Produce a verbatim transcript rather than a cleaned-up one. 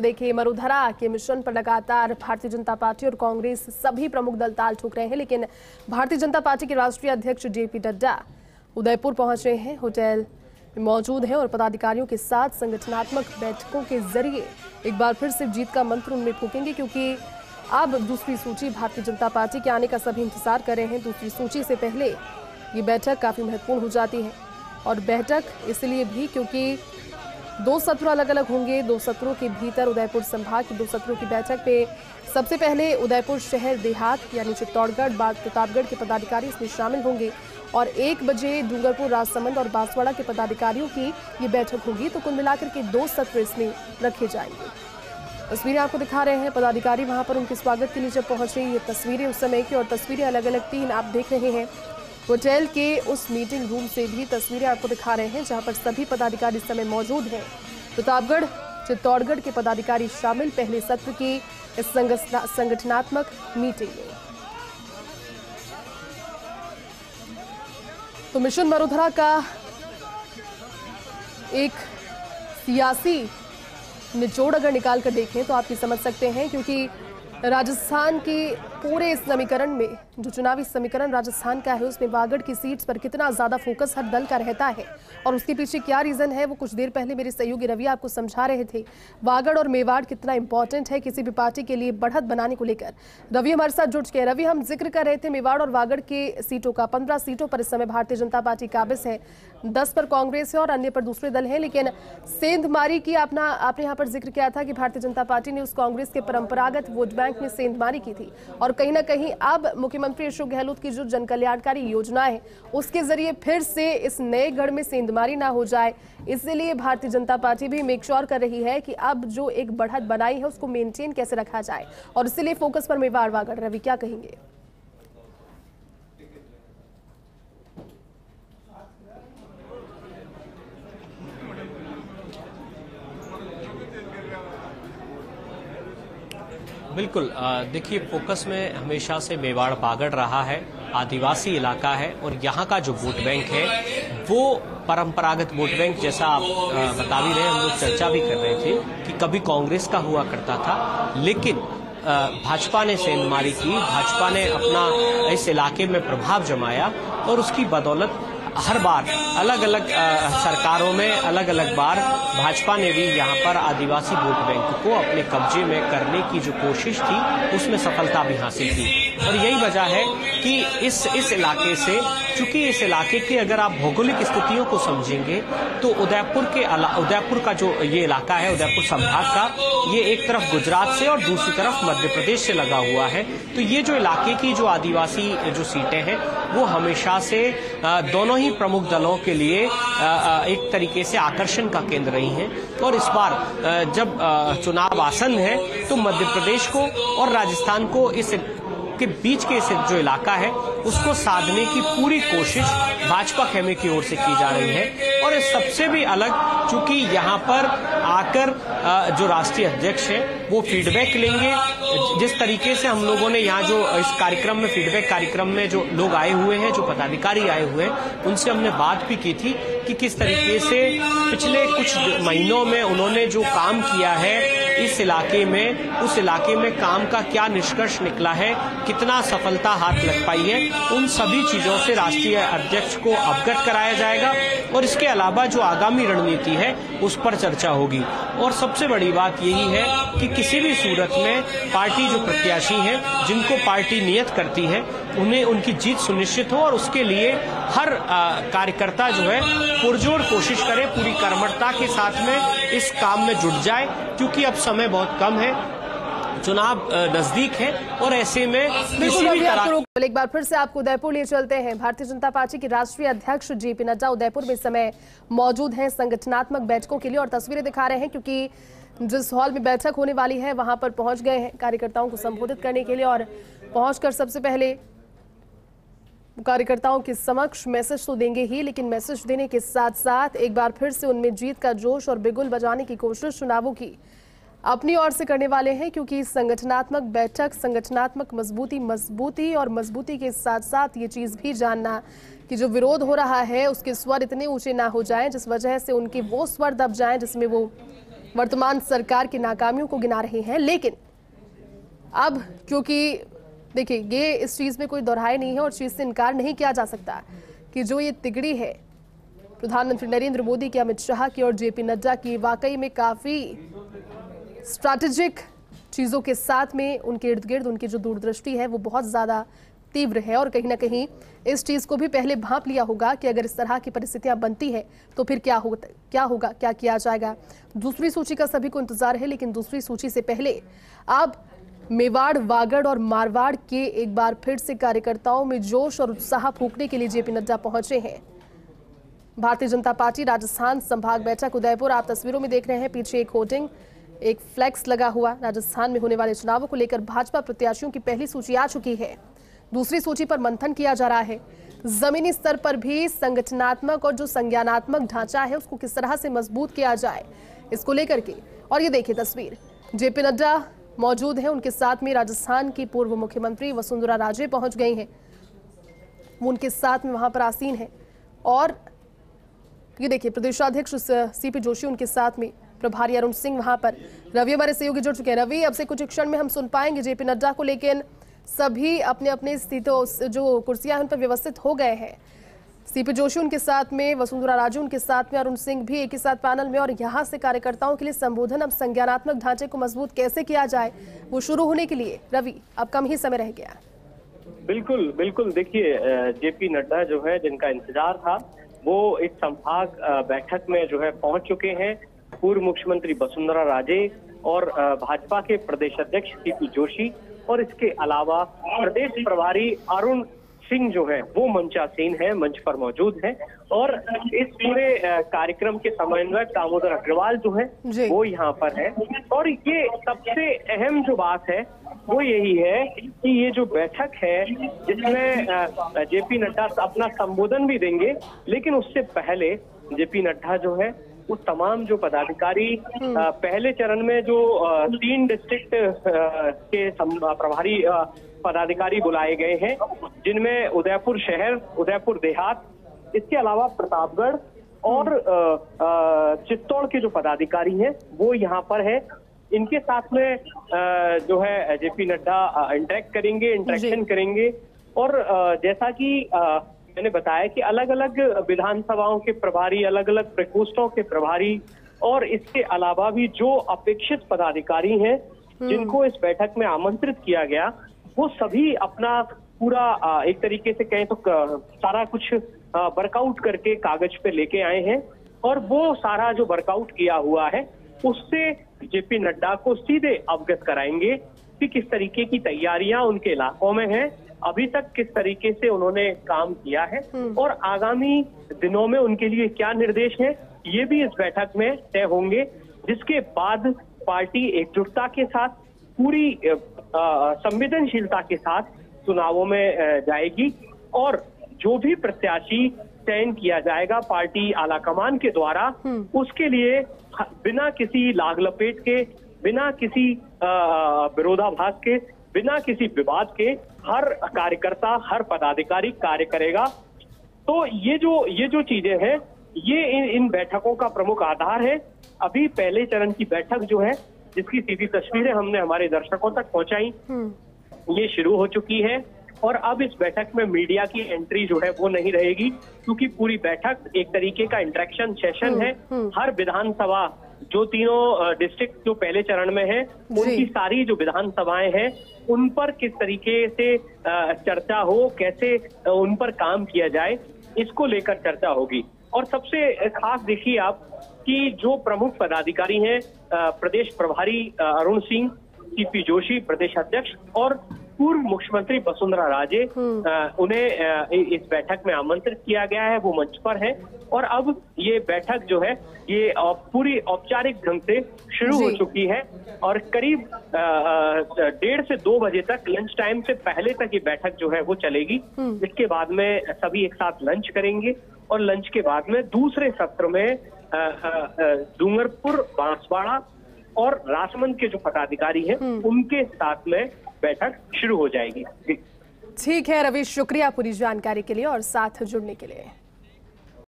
देखिए, मरुधरा के मिशन पर लगातार भारतीय जनता पार्टी और कांग्रेस सभी प्रमुख दल ताल ठोक रहे हैं, लेकिन भारतीय जनता पार्टी के राष्ट्रीय अध्यक्ष जेपी नड्डा उदयपुर पहुंच रहे हैं, होटल में मौजूद हैं और पदाधिकारियों के साथ संगठनात्मक बैठकों के जरिए एक बार फिर से जीत का मंत्र उनमें फूकेंगे, क्योंकि अब दूसरी सूची भारतीय जनता पार्टी के आने का सभी इंतजार कर रहे हैं। दूसरी सूची से पहले ये बैठक काफ़ी महत्वपूर्ण हो जाती है और बैठक इसलिए भी क्योंकि दो सत्र अलग अलग होंगे। दो सत्रों के भीतर उदयपुर संभाग की दो सत्रों की बैठक पे सबसे पहले उदयपुर शहर देहात यानी चित्तौड़गढ़ बाद प्रतापगढ़ के पदाधिकारी इसमें शामिल होंगे और एक बजे डूंगरपुर राजसमंद और बांसवाड़ा के पदाधिकारियों की ये बैठक होगी। तो कुल मिलाकर के दो सत्र इसमें रखे जाएंगे। तस्वीरें आपको दिखा रहे हैं, पदाधिकारी वहाँ पर उनके स्वागत के लिए जब पहुँच रही ये तस्वीरें उस समय की और तस्वीरें अलग अलग तीन आप देख रहे हैं। होटल के उस मीटिंग रूम से भी तस्वीरें आपको दिखा रहे हैं जहां पर सभी पदाधिकारी इस समय मौजूद हैं। प्रतापगढ़ चित्तौड़गढ़ के पदाधिकारी शामिल पहले सत्र की इस संगठनात्मक मीटिंग में। तो मिशन मरुधरा का एक सियासी निचोड़ अगर निकाल कर देखें तो आप ये समझ सकते हैं, क्योंकि राजस्थान के पूरे समीकरण में जो चुनावी समीकरण राजस्थान का है उसमें वागड़ की सीट्स पर कितना ज़्यादा फोकस हर दल का रहता है और उसके पीछे क्या रीज़न है वो कुछ देर पहले मेरे सहयोगी रवि आपको समझा रहे थे। वागड़ और मेवाड़ कितना इंपॉर्टेंट है किसी भी पार्टी के लिए बढ़त बनाने को लेकर। रवि हमारे साथ जुड़ चुके हैं। रवि, हम जिक्र कर रहे थे मेवाड़ और वागड़ के सीटों का। पंद्रह सीटों पर इस समय भारतीय जनता पार्टी काबिज है, दस पर कांग्रेस है और अन्य पर दूसरे दल हैं, लेकिन सेंधमारी की अपना आपने यहाँ पर जिक्र किया था कि भारतीय जनता पार्टी ने उस कांग्रेस के परंपरागत वोट बैंक में सेंधमारी की थी और कहीं ना कहीं अब मुख्यमंत्री अशोक गहलोत की जो जनकल्याणकारी योजना है उसके जरिए फिर से इस नए गढ़ में सेंधमारी ना हो जाए, इसलिए भारतीय जनता पार्टी भी मेक श्योर कर रही है कि अब जो एक बढ़त बनाई है उसको मेंटेन कैसे रखा जाए और इसलिए फोकस पर मेवाड़ वागड़। रवि, क्या कहेंगे? बिल्कुल, देखिए फोकस में हमेशा से मेवाड़ वागड़ रहा है। आदिवासी इलाका है और यहाँ का जो वोट बैंक है वो परंपरागत वोट बैंक जैसा आप बता भी रहे हैं, हम लोग चर्चा भी कर रहे थे कि कभी कांग्रेस का हुआ करता था, लेकिन भाजपा ने सेंधमारी की, भाजपा ने अपना इस इलाके में प्रभाव जमाया और उसकी बदौलत हर बार अलग अलग आ, सरकारों में अलग अलग बार भाजपा ने भी यहाँ पर आदिवासी वोट बैंक को अपने कब्जे में करने की जो कोशिश थी उसमें सफलता भी हासिल की। और यही वजह है कि इस इस इलाके से, चूंकि इस इलाके के अगर आप भौगोलिक स्थितियों को समझेंगे तो उदयपुर के उदयपुर का जो ये इलाका है, उदयपुर संभाग का, ये एक तरफ गुजरात से और दूसरी तरफ मध्य प्रदेश से लगा हुआ है। तो ये जो इलाके की जो आदिवासी जो सीटें हैं वो हमेशा से दोनों ही प्रमुख दलों के लिए एक तरीके से आकर्षण का केंद्र रही हैं। और इस बार जब चुनाव आसन्न है तो मध्य प्रदेश को और राजस्थान को इस के बीच के जो इलाका है उसको साधने की पूरी कोशिश भाजपा खेमे की ओर से की जा रही है। और इस सबसे भी अलग, चूंकि यहाँ पर आकर जो राष्ट्रीय अध्यक्ष हैं वो फीडबैक लेंगे, जिस तरीके से हम लोगों ने यहाँ जो इस कार्यक्रम में फीडबैक कार्यक्रम में जो लोग आए हुए हैं, जो पदाधिकारी आए हुए हैं, उनसे हमने बात भी की थी कि किस तरीके से पिछले कुछ महीनों में उन्होंने जो काम किया है इस इलाके में, उस इलाके में काम का क्या निष्कर्ष निकला है, कितना सफलता हाथ लग पाई है, उन सभी चीजों से राष्ट्रीय अध्यक्ष को अवगत कराया जाएगा और इसके अलावा जो आगामी रणनीति है उस पर चर्चा होगी। और सबसे बड़ी बात यही है कि किसी भी सूरत में पार्टी जो प्रत्याशी है, जिनको पार्टी नियत करती है, उन्हें उनकी जीत सुनिश्चित हो और उसके लिए हर कार्यकर्ता जो है पुरजोर कोशिश करे, पूरी कर्मठता के साथ में इस काम में जुट जाए, क्योंकि अब समय बहुत कम है, चुनाव नजदीक है और ऐसे में किसी भी तरह। एक बार फिर से आपको उदयपुर लिए चलते हैं। भारतीय जनता पार्टी के राष्ट्रीय अध्यक्ष जेपी नड्डा उदयपुर में इस समय मौजूद हैं संगठनात्मक बैठकों के लिए और तस्वीरें दिखा रहे हैं, क्योंकि जिस हॉल में बैठक होने वाली है वहां पर पहुंच गए हैं कार्यकर्ताओं को संबोधित करने के लिए और पहुंचकर सबसे पहले कार्यकर्ताओं के समक्ष मैसेज तो देंगे ही, लेकिन मैसेज देने के साथ साथ एक बार फिर से उनमें जीत का जोश और बिगुल बजाने की कोशिश चुनावों की अपनी ओर से करने वाले हैं, क्योंकि संगठनात्मक बैठक, संगठनात्मक मजबूती मजबूती और मजबूती के साथ साथ ये चीज़ भी जानना कि जो विरोध हो रहा है उसके स्वर इतने ऊंचे ना हो जाएं जिस वजह से उनके वो स्वर दब जाएं जिसमें वो वर्तमान सरकार की नाकामियों को गिना रहे हैं। लेकिन अब क्योंकि देखिए ये इस चीज़ में कोई दोहराई नहीं है और चीज़ से इनकार नहीं किया जा सकता कि जो ये तिगड़ी है प्रधानमंत्री नरेंद्र मोदी की, अमित शाह की और जेपी नड्डा की, वाकई में काफ़ी स्ट्रैटेजिक चीज़ों के साथ में उनके इर्द गिर्द उनकी जो दूरदृष्टि है वो बहुत ज़्यादा तीव्र है। और कहीं ना कहीं इस चीज़ को भी पहले भांप लिया होगा कि अगर इस तरह की परिस्थितियां बनती है तो फिर क्या हो क्या होगा क्या किया जाएगा। दूसरी सूची का सभी को इंतजार है, लेकिन दूसरी सूची से पहले अब मेवाड़, वागड़ और मारवाड़ के एक बार फिर से कार्यकर्ताओं में जोश और उत्साह फूकने के लिए जेपी नड्डा पहुंचे हैं। भारतीय जनता पार्टी राजस्थान संभाग बैठक उदयपुर, आप तस्वीरों में देख रहे हैं पीछे एक होर्डिंग, एक फ्लैक्स लगा हुआ। राजस्थान में होने वाले चुनावों को लेकर भाजपा प्रत्याशियों की पहली सूची आ चुकी है, दूसरी सूची पर मंथन किया जा रहा है। जमीनी स्तर पर भी संगठनात्मक और जो संज्ञानात्मक ढांचा है उसको किस तरह से मजबूत किया जाए, इसको लेकर के। और ये देखिए तस्वीर, जेपी नड्डा मौजूद हैं, उनके साथ में राजस्थान की पूर्व मुख्यमंत्री वसुंधरा राजे पहुंच गई हैं, वो उनके साथ में वहां पर आसीन है। और ये देखिए प्रदेशाध्यक्ष सी पी जोशी उनके साथ में, प्रभारी अरुण सिंह वहां पर। रवि हमारे सहयोगी जुड़ चुके हैं। रवि, अब से कुछ क्षण में हम सुन पाएंगे जेपी नड्डा को, लेकिन सभी अपने अपने सीटों जो कुर्सियां उन पर व्यवस्थित हो गए हैं। सीपी जोशी उनके साथ में, वसुंधरा राजे उनके साथ में, अरुण सिंह भी एक ही साथ पैनल में। और यहाँ से कार्यकर्ताओं के लिए संबोधन, अब संज्ञानात्मक ढांचे को मजबूत कैसे किया जाए वो शुरू होने के लिए रवि अब कम ही समय रह गया। बिल्कुल बिल्कुल, देखिए जेपी नड्डा जो है जिनका इंतजार था वो इस संभाग बैठक में जो है पहुंच चुके हैं। पूर्व मुख्यमंत्री वसुंधरा राजे और भाजपा के प्रदेश अध्यक्ष सीपी जोशी और इसके अलावा प्रदेश प्रभारी अरुण सिंह जो है वो मंचासीन है, मंच पर मौजूद है। और इस पूरे कार्यक्रम के समन्वयक दामोदर अग्रवाल जो है वो यहाँ पर है। और ये सबसे अहम जो बात है वो यही है कि ये जो बैठक है जिसमें जेपी नड्डा अपना संबोधन भी देंगे, लेकिन उससे पहले जेपी नड्डा जो है वो तमाम जो पदाधिकारी पहले चरण में जो तीन डिस्ट्रिक्ट के प्रभारी पदाधिकारी बुलाए गए हैं, जिनमें उदयपुर शहर, उदयपुर देहात, इसके अलावा प्रतापगढ़ और चित्तौड़ के जो पदाधिकारी हैं वो यहाँ पर है। इनके साथ में जो है जेपी नड्डा इंटरेक्ट करेंगे, इंटरेक्शन करेंगे। और जैसा कि मैंने बताया कि अलग अलग विधानसभाओं के प्रभारी, अलग अलग प्रकोष्ठों के प्रभारी और इसके अलावा भी जो अपेक्षित पदाधिकारी हैं जिनको इस बैठक में आमंत्रित किया गया वो सभी अपना पूरा एक तरीके से कहें तो सारा कुछ वर्कआउट करके कागज पे लेके आए हैं। और वो सारा जो वर्कआउट किया हुआ है उससे जेपी नड्डा को सीधे अवगत कराएंगे कि किस तरीके की तैयारियां उनके इलाकों में हैं, अभी तक किस तरीके से उन्होंने काम किया है और आगामी दिनों में उनके लिए क्या निर्देश हैं, ये भी इस बैठक में तय होंगे। जिसके बाद पार्टी एकजुटता के साथ, पूरी संवेदनशीलता के साथ चुनावों में जाएगी और जो भी प्रत्याशी चयन किया जाएगा पार्टी आलाकमान के द्वारा उसके लिए बिना किसी लाग लपेट के, बिना किसी विरोधाभास के, बिना किसी विवाद के हर कार्यकर्ता, हर पदाधिकारी कार्य करेगा। तो ये जो ये जो चीजें हैं ये इन इन बैठकों का प्रमुख आधार है। अभी पहले चरण की बैठक जो है जिसकी सीधी तस्वीरें हमने हमारे दर्शकों तक पहुंचाई ये शुरू हो चुकी है। और अब इस बैठक में मीडिया की एंट्री जो है वो नहीं रहेगी, क्योंकि पूरी बैठक एक तरीके का इंटरेक्शन सेशन है। हर विधानसभा, जो तीनों डिस्ट्रिक्ट जो पहले चरण में है उनकी सारी जो विधानसभाएं हैं उन पर किस तरीके से चर्चा हो, कैसे उन पर काम किया जाए, इसको लेकर चर्चा होगी। और सबसे खास देखिए आप कि जो प्रमुख पदाधिकारी हैं प्रदेश प्रभारी अरुण सिंह, सीपी जोशी प्रदेश अध्यक्ष और पूर्व मुख्यमंत्री वसुंधरा राजे, उन्हें इस बैठक में आमंत्रित किया गया है, वो मंच पर हैं। और अब ये बैठक जो है ये पूरी औपचारिक ढंग से शुरू हो चुकी है और करीब डेढ़ से दो बजे तक, लंच टाइम से पहले तक ये बैठक जो है वो चलेगी। इसके बाद में सभी एक साथ लंच करेंगे और लंच के बाद में दूसरे सत्र में डूंगरपुर, बांसवाड़ा और राजमंद के जो पदाधिकारी हैं उनके साथ में बैठक शुरू हो जाएगी। ठीक है रवि, शुक्रिया पूरी जानकारी के लिए और साथ जुड़ने के लिए।